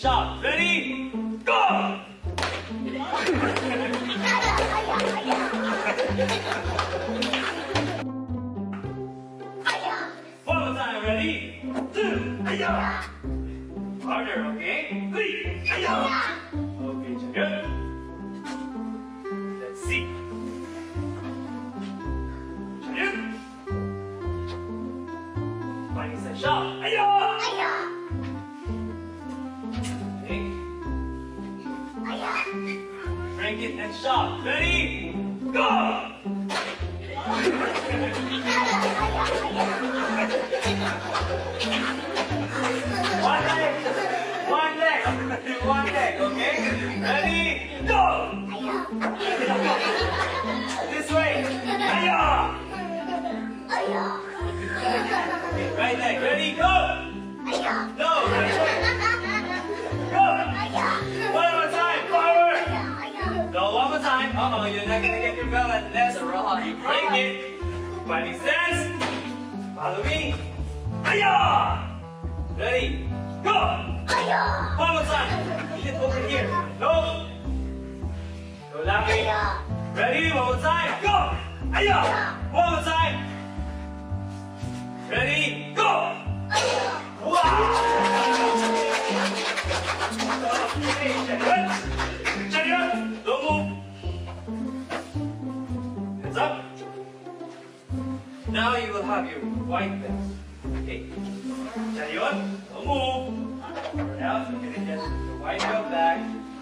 Shot. Ready? Go! One more time. Ready? Two. Harder, okay? Three. Okay, good. Let's see. Find the shot. Break it and shot. Ready? Go! One leg, okay? Ready? Go! This way! Right leg, ready? Go! No, right leg! Go! One more time, forward! Go one more time! Uh-oh, you're not gonna get your balance. That's wrong. You break it. Fighting stance. Follow me. Ready? Go! One more time. Get over here. No. Go that way. Ready? One more time. Go! One more time. Ready? Go! Wow! Good. Don't move. Hands up. Now you will have your white belt. Okay. Carry on. Don't move. Now, so you can get the white belt back.